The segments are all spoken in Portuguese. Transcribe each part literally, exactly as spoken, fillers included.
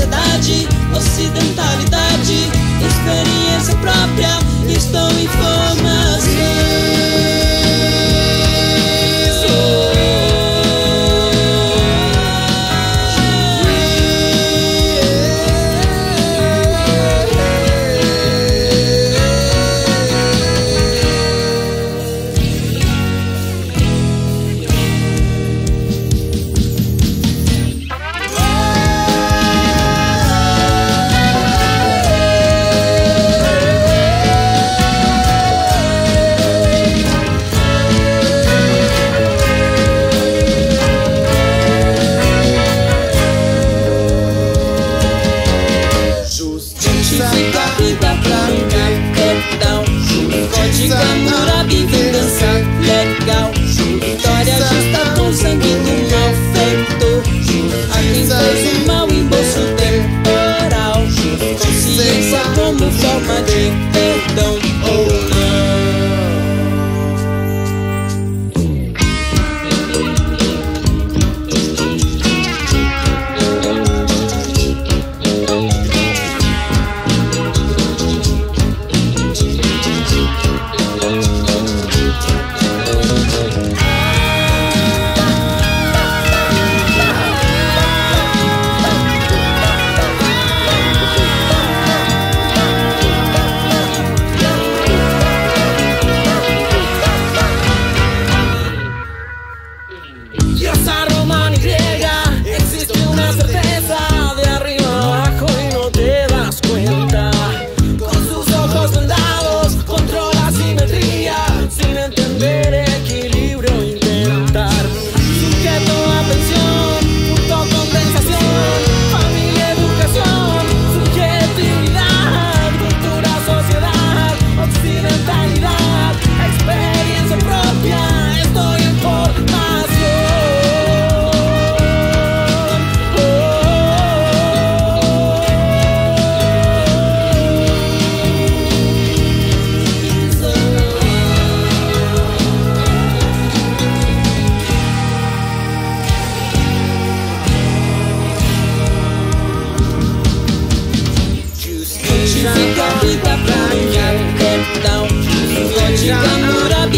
sociedade, ocidentalidade, experiência própria, estou em formação.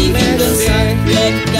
Legal, legal.